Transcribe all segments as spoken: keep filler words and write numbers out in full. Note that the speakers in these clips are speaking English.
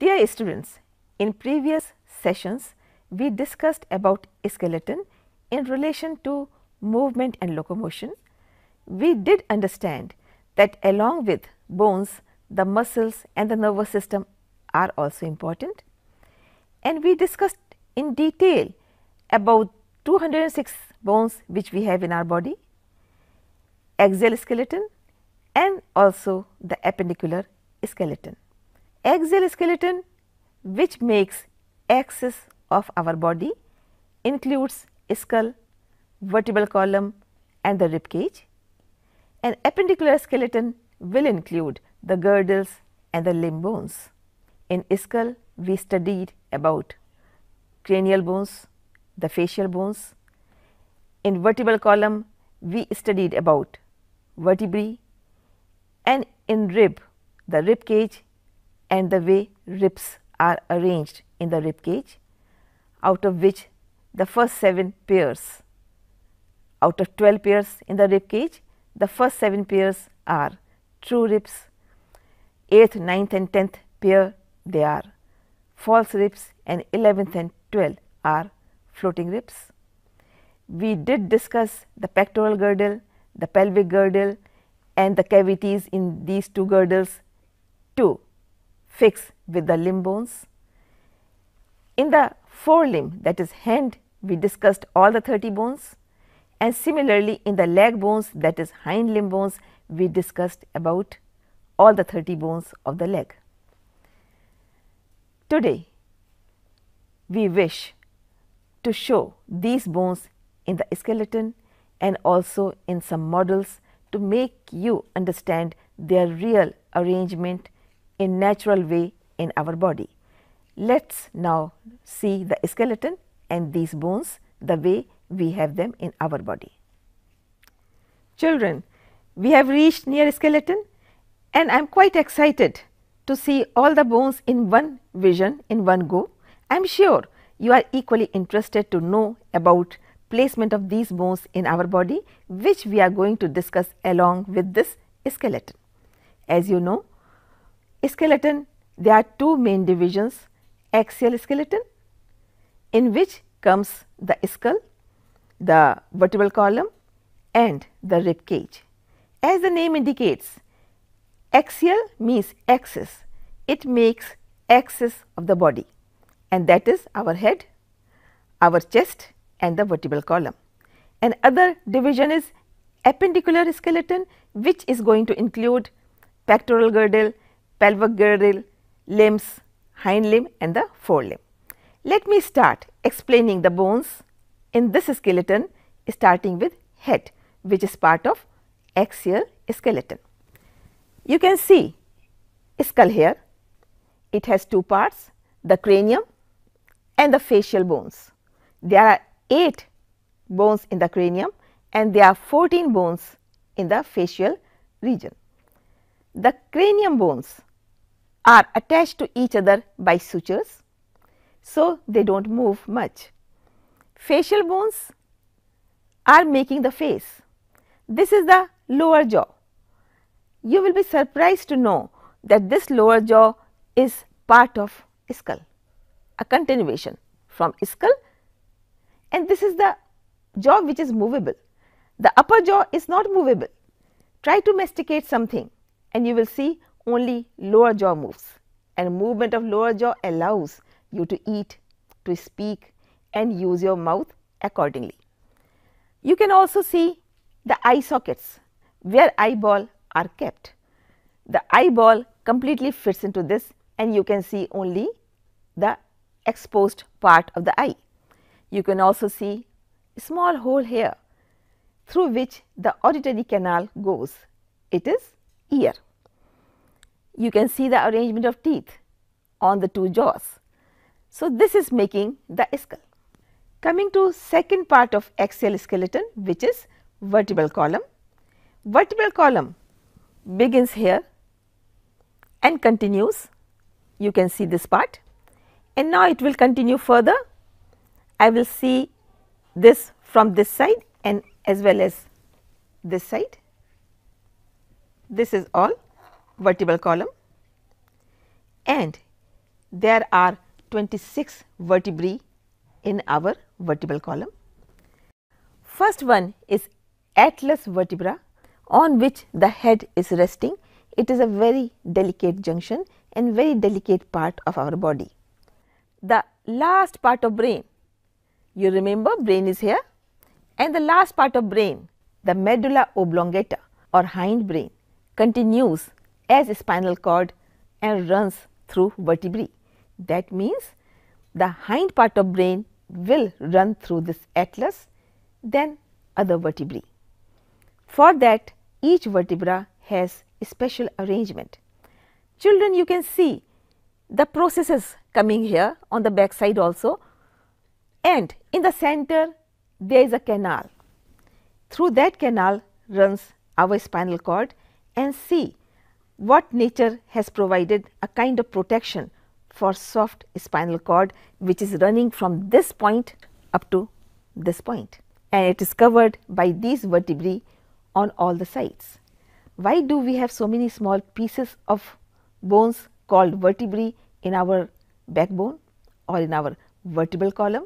Dear students, in previous sessions, we discussed about skeleton in relation to movement and locomotion. We did understand that along with bones, the muscles and the nervous system are also important. And we discussed in detail about two hundred six bones which we have in our body, axial skeleton and also the appendicular skeleton. Axial skeleton, which makes axis of our body, includes skull, vertebral column and the rib cage. An appendicular skeleton will include the girdles and the limb bones. In skull, we studied about cranial bones, the facial bones. In vertebral column, we studied about vertebrae, and in rib, the rib cage and the way ribs are arranged in the rib cage, out of which the first seven pairs, out of twelve pairs in the rib cage, the first seven pairs are true ribs, eighth, ninth and tenth pair they are false ribs, and eleventh and twelfth are floating ribs. We did discuss the pectoral girdle, the pelvic girdle and the cavities in these two girdles to fix with the limb bones. In the forelimb, that is hand, we discussed all the thirty bones, and similarly in the leg bones, that is hind limb bones, we discussed about all the thirty bones of the leg. Today, we wish to show these bones in the skeleton and also in some models to make you understand their real arrangement in natural way in our body. Let's now see the skeleton and these bones the way we have them in our body. Children, we have reached near skeleton and I am quite excited to see all the bones in one vision, in one go. I am sure you are equally interested to know about placement of these bones in our body, which we are going to discuss along with this skeleton. As you know, skeleton, there are two main divisions, axial skeleton, in which comes the skull, the vertebral column and the rib cage. As the name indicates, axial means axis. It makes axis of the body, and that is our head, our chest and the vertebral column. And other division is appendicular skeleton, which is going to include pectoral girdle, pelvic girdle, limbs, hind limb and the forelimb. Let me start explaining the bones in this skeleton, starting with head, which is part of axial skeleton. You can see skull here. It has two parts, the cranium and the facial bones. There are eight bones in the cranium and there are fourteen bones in the facial region. The cranium bones are attached to each other by sutures, so they do not move much. Facial bones are making the face. This is the lower jaw. You will be surprised to know that this lower jaw is part of skull, a continuation from skull, and this is the jaw which is movable. The upper jaw is not movable. Try to masticate something and you will see only lower jaw moves, and movement of lower jaw allows you to eat, to speak and use your mouth accordingly. You can also see the eye sockets where eyeball are kept. The eyeball completely fits into this and you can see only the exposed part of the eye. You can also see a small hole here through which the auditory canal goes. It is ear. You can see the arrangement of teeth on the two jaws. So, this is making the skull. Coming to second part of axial skeleton, which is vertebral column. Vertebral column begins here and continues. You can see this part, and now it will continue further. I will see this from this side and as well as this side. This is all vertebral column, and there are twenty-six vertebrae in our vertebral column. First one is atlas vertebra, on which the head is resting. It is a very delicate junction and very delicate part of our body. The last part of brain, you remember brain is here, and the last part of brain, the medulla oblongata or hindbrain, continues as a spinal cord and runs through vertebrae. That means the hind part of brain will run through this atlas, then other vertebrae. For that, each vertebra has a special arrangement. Children, you can see the processes coming here on the back side also, and in the center there is a canal. Through that canal runs our spinal cord, and see what nature has provided, a kind of protection for soft spinal cord which is running from this point up to this point, and it is covered by these vertebrae on all the sides. Why do we have so many small pieces of bones called vertebrae in our backbone or in our vertebral column?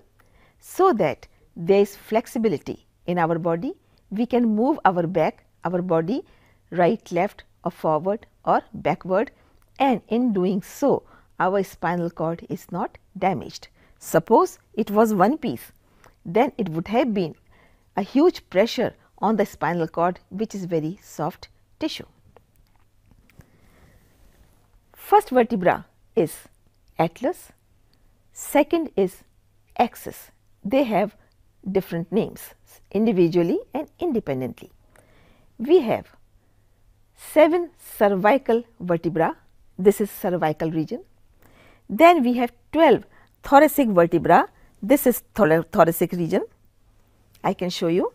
So that there is flexibility in our body, we can move our back, our body right, left, or forward or backward, and in doing so our spinal cord is not damaged. Suppose it was one piece, then it would have been a huge pressure on the spinal cord, which is very soft tissue. First vertebra is atlas, second is axis. They have different names individually and independently. We have seven cervical vertebra, this is cervical region. Then we have twelve thoracic vertebra, this is thor thoracic region. I can show you,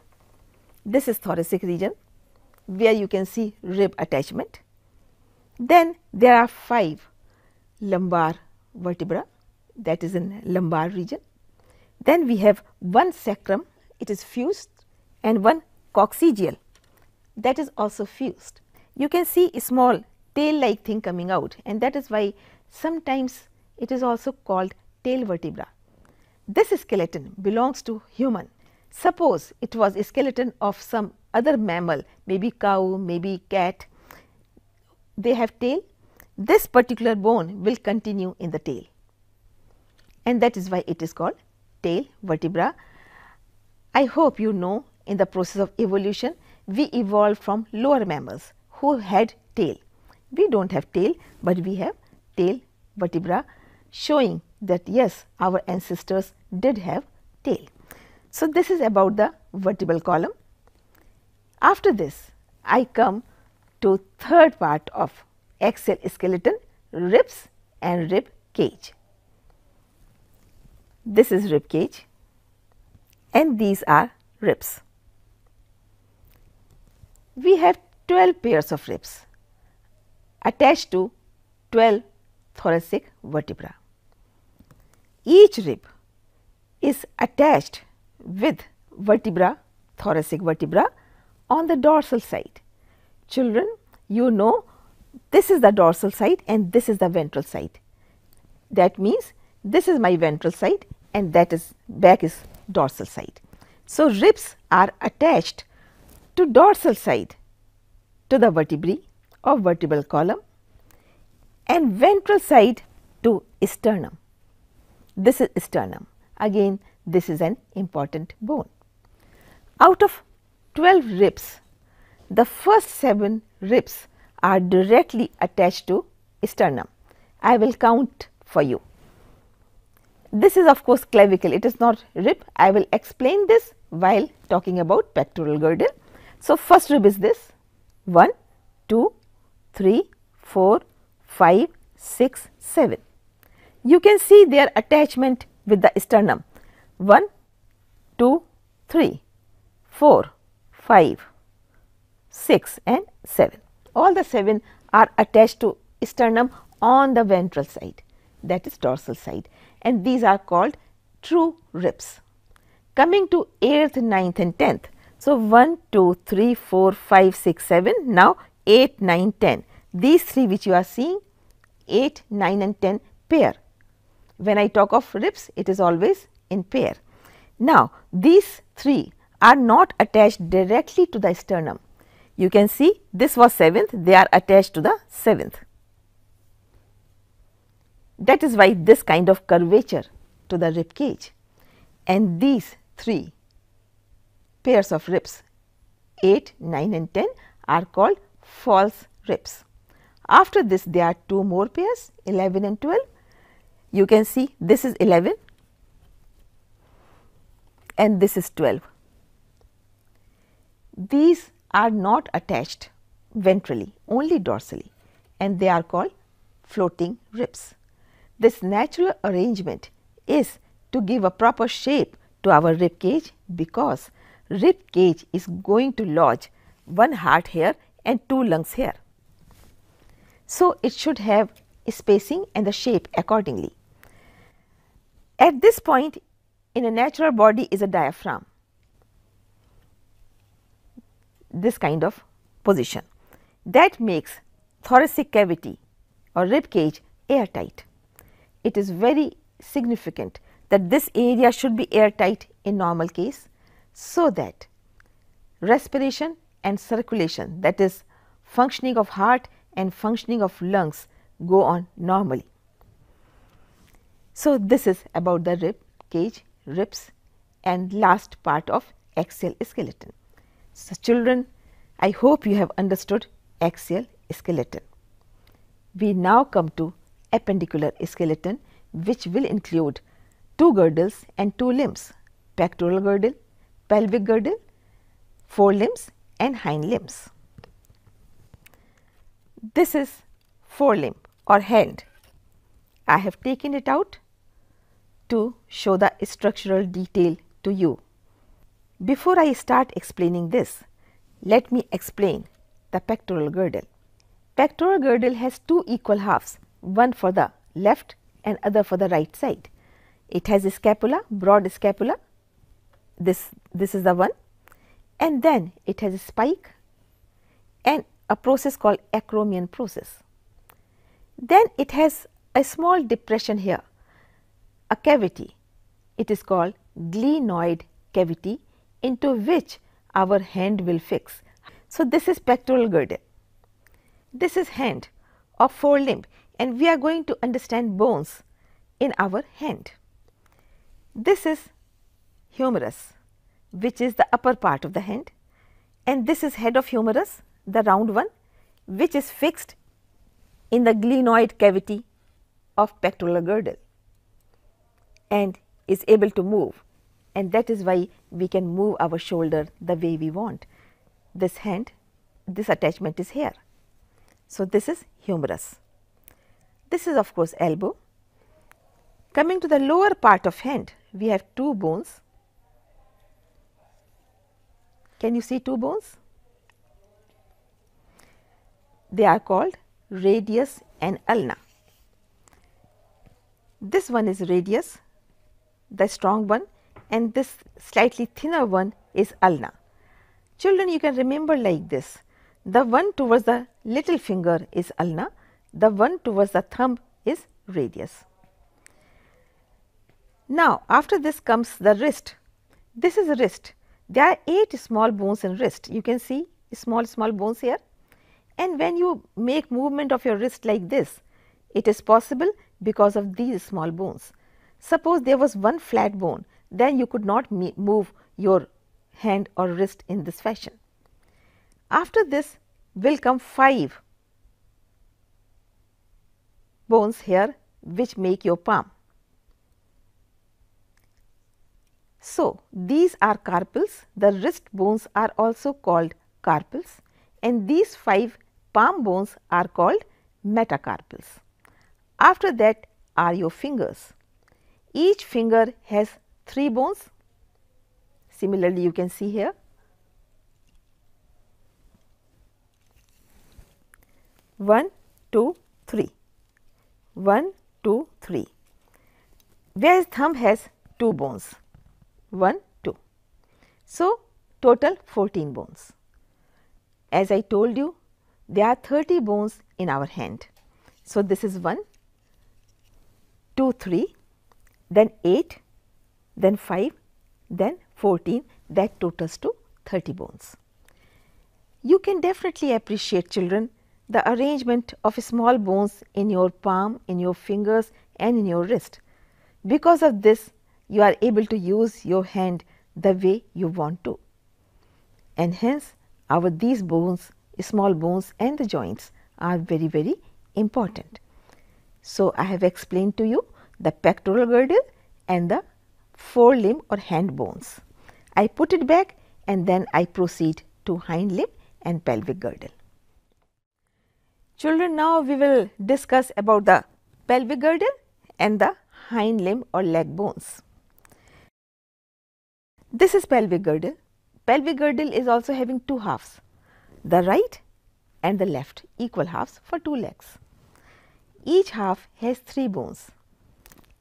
this is thoracic region where you can see rib attachment. Then there are five lumbar vertebra, that is in lumbar region. Then we have one sacrum, it is fused, and one coccygeal, that is also fused. You can see a small tail like thing coming out, and that is why sometimes it is also called tail vertebra. This skeleton belongs to human. Suppose it was a skeleton of some other mammal, maybe cow, maybe cat, they have tail. This particular bone will continue in the tail, and that is why it is called tail vertebra. I hope you know, in the process of evolution we evolved from lower mammals who had tail. We do not have tail, but we have tail vertebra, showing that yes, our ancestors did have tail. So, this is about the vertebral column. After this, I come to third part of axial skeleton, ribs and rib cage. This is rib cage, and these are ribs. We have twelve pairs of ribs attached to twelve thoracic vertebra. Each rib is attached with vertebra, thoracic vertebra, on the dorsal side. Children, you know, this is the dorsal side and this is the ventral side. That means this is my ventral side, and that is back is dorsal side. So, ribs are attached to dorsal side to the vertebrae or vertebral column, and ventral side to sternum. This is sternum. Again, this is an important bone. Out of twelve ribs, the first seven ribs are directly attached to sternum. I will count for you. This is of course clavicle, it is not rib. I will explain this while talking about pectoral girdle. So, first rib is this, one, two, three, four, five, six, seven. You can see their attachment with the sternum, one, two, three, four, five, six and seven. All the seven are attached to sternum on the ventral side, that is dorsal side, and these are called true ribs. Coming to eighth, ninth and tenth. So, one, two, three, four, five, six, seven, now eight, nine, ten. These three which you are seeing, eight, nine and ten pair When I talk of ribs, it is always in pair. Now, these three are not attached directly to the sternum. You can see this was seventh, they are attached to the seventh. That is why this kind of curvature to the rib cage. And these three pairs of ribs, eight, nine and ten, are called false ribs. After this, there are two more pairs, eleven and twelve. You can see this is eleven and this is twelve. These are not attached ventrally, only dorsally, and they are called floating ribs. This natural arrangement is to give a proper shape to our rib cage, because rib cage is going to lodge one heart here and two lungs here. So, it should have spacing and the shape accordingly. At this point in a natural body is a diaphragm, this kind of position that makes thoracic cavity or rib cage airtight. It is very significant that this area should be airtight in normal case, so that respiration and circulation, that is functioning of heart and functioning of lungs, go on normally. So, this is about the rib cage, ribs, and last part of axial skeleton. So, children, I hope you have understood axial skeleton. We now come to appendicular skeleton, which will include two girdles and two limbs, pectoral girdle, pelvic girdle, forelimbs and hind limbs. This is forelimb or hand. I have taken it out to show the structural detail to you. Before I start explaining this, let me explain the pectoral girdle. Pectoral girdle has two equal halves, one for the left and other for the right side. It has a scapula, broad scapula, this, this is the one, and then it has a spike and a process called acromion process. Then it has a small depression here, a cavity, it is called glenoid cavity, into which our hand will fix. So, this is pectoral girdle. This is hand or forelimb, and we are going to understand bones in our hand. This is humerus, which is the upper part of the hand, and this is head of humerus, the round one, which is fixed in the glenoid cavity of pectoral girdle and is able to move, and that is why we can move our shoulder the way we want. This hand, this attachment is here. So, this is humerus. This is of course elbow. Coming to the lower part of hand, we have two bones. Can you see two bones? They are called radius and ulna. This one is radius, the strong one, and this slightly thinner one is ulna. Children, you can remember like this. The one towards the little finger is ulna, the one towards the thumb is radius. Now, after this comes the wrist. This is a wrist. There are eight small bones in wrist. You can see small, small bones here. And when you make movement of your wrist like this, it is possible because of these small bones. Suppose there was one flat bone, then you could not move your hand or wrist in this fashion. After this will come five bones here which make your palm. So, these are carpels, the wrist bones are also called carpels, and these five palm bones are called metacarpals. After that are your fingers. Each finger has three bones, similarly you can see here. one, two, three, one, two, three, whereas thumb has two bones, one, two. So, total fourteen bones. As I told you, there are thirty bones in our hand. So, this is one, two, three, then eight, then five, then fourteen, that totals to thirty bones. You can definitely appreciate, children, the arrangement of small bones in your palm, in your fingers and in your wrist. Because of this, you are able to use your hand the way you want to, and hence our these bones, small bones and the joints are very, very important. So, I have explained to you the pectoral girdle and the forelimb or hand bones. I put it back and then I proceed to hind limb and pelvic girdle. Children, now we will discuss about the pelvic girdle and the hind limb or leg bones. This is pelvic girdle. Pelvic girdle is also having two halves, the right and the left, equal halves for two legs. Each half has three bones,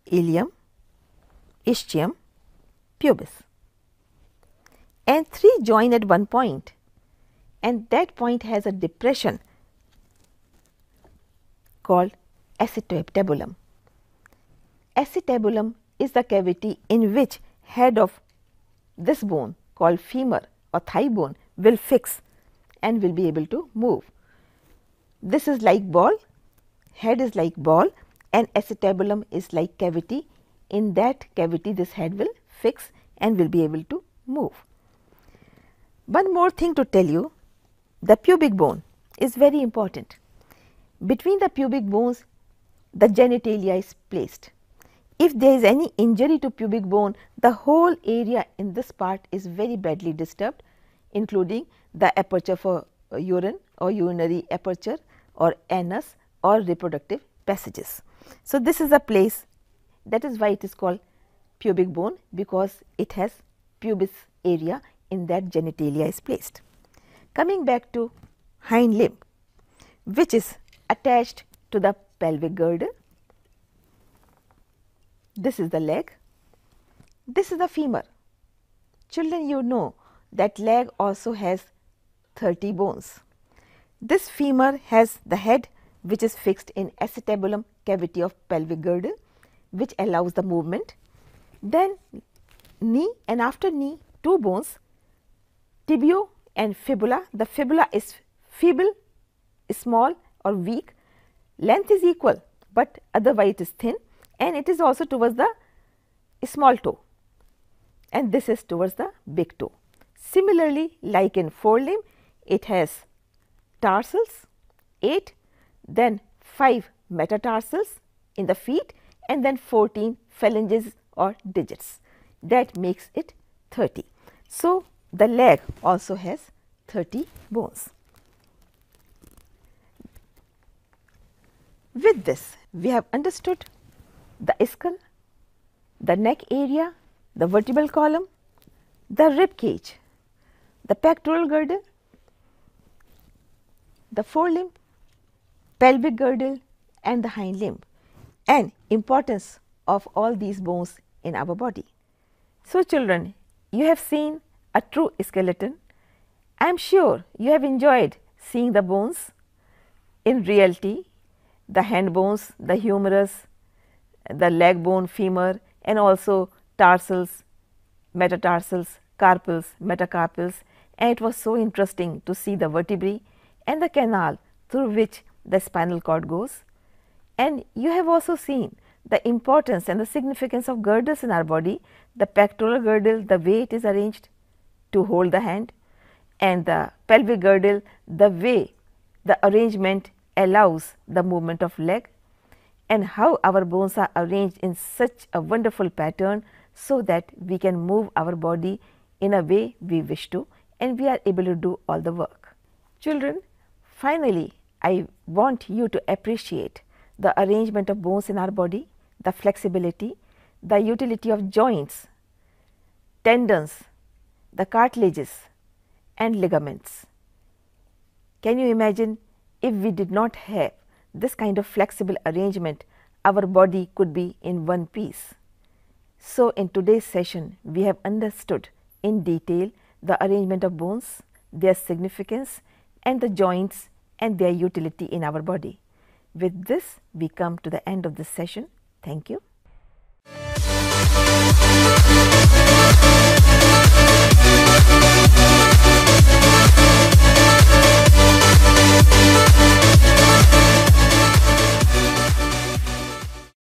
ilium, ischium, pubis, and three join at one point, and that point has a depression called acetabulum. Acetabulum is the cavity in which head of this bone called femur or thigh bone will fix and will be able to move. This is like ball, head is like ball, and acetabulum is like cavity. In that cavity this head will fix and will be able to move. One more thing to tell you, the pubic bone is very important. Between the pubic bones the genitalia is placed. If there is any injury to pubic bone, the whole area in this part is very badly disturbed, including the aperture for urine or urinary aperture or anus or reproductive passages. So, this is a place, that is why it is called pubic bone, because it has pubis area, in that genitalia is placed. Coming back to hind limb, which is attached to the pelvic girdle. This is the leg, this is the femur. Children, you know that leg also has thirty bones. This femur has the head which is fixed in acetabulum cavity of pelvic girdle, which allows the movement. Then knee, and after knee two bones, tibio and fibula. The fibula is feeble, small or weak, length is equal but otherwise it is thin, and it is also towards the small toe, and this is towards the big toe. Similarly, like in forelimb, it has tarsals, eight, then five metatarsals in the feet, and then fourteen phalanges or digits. That makes it thirty. So, the leg also has thirty bones. With this, we have understood the ischial, the neck area, the vertebral column, the rib cage, the pectoral girdle, the forelimb, pelvic girdle and the hind limb, and importance of all these bones in our body. So, children, you have seen a true skeleton. I am sure you have enjoyed seeing the bones in reality, the hand bones, the humerus, the leg bone, femur, and also tarsals, metatarsals, carpals, metacarpals, and it was so interesting to see the vertebrae and the canal through which the spinal cord goes. And you have also seen the importance and the significance of girdles in our body, the pectoral girdle, the way it is arranged to hold the hand, and the pelvic girdle, the way the arrangement allows the movement of leg, and how our bones are arranged in such a wonderful pattern so that we can move our body in a way we wish to, and we are able to do all the work. Children, finally, I want you to appreciate the arrangement of bones in our body, the flexibility, the utility of joints, tendons, the cartilages and ligaments. Can you imagine, if we did not have this kind of flexible arrangement, our body could be in one piece. So, in today's session, we have understood in detail the arrangement of bones, their significance and the joints and their utility in our body. With this, we come to the end of this session. Thank you.